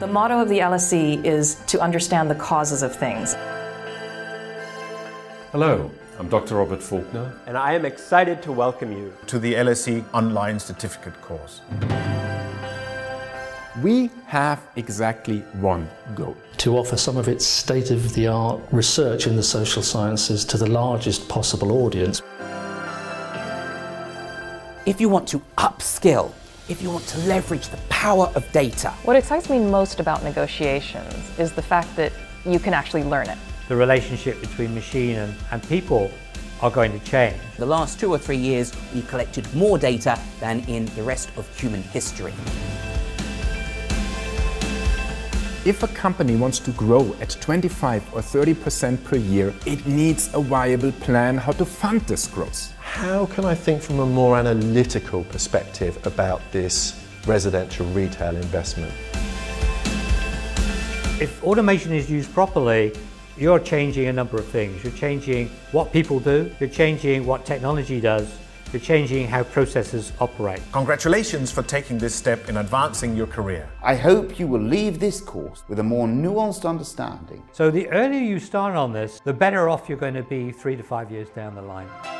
The motto of the LSE is to understand the causes of things. Hello, I'm Dr. Robert Faulkner. And I am excited to welcome you to the LSE online certificate course. We have exactly one goal: to offer some of its state-of-the-art research in the social sciences to the largest possible audience. If you want to upskill, if you want to leverage the power of data. What excites me most about negotiations is the fact that you can actually learn it. The relationship between machine and people are going to change. The last 2 or 3 years, we collected more data than in the rest of human history. If a company wants to grow at 25 or 30% per year, it needs a viable plan how to fund this growth. How can I think from a more analytical perspective about this residential retail investment? If automation is used properly, you're changing a number of things. You're changing what people do, you're changing what technology does, you're changing how processes operate. Congratulations for taking this step in advancing your career. I hope you will leave this course with a more nuanced understanding. So the earlier you start on this, the better off you're going to be 3 to 5 years down the line.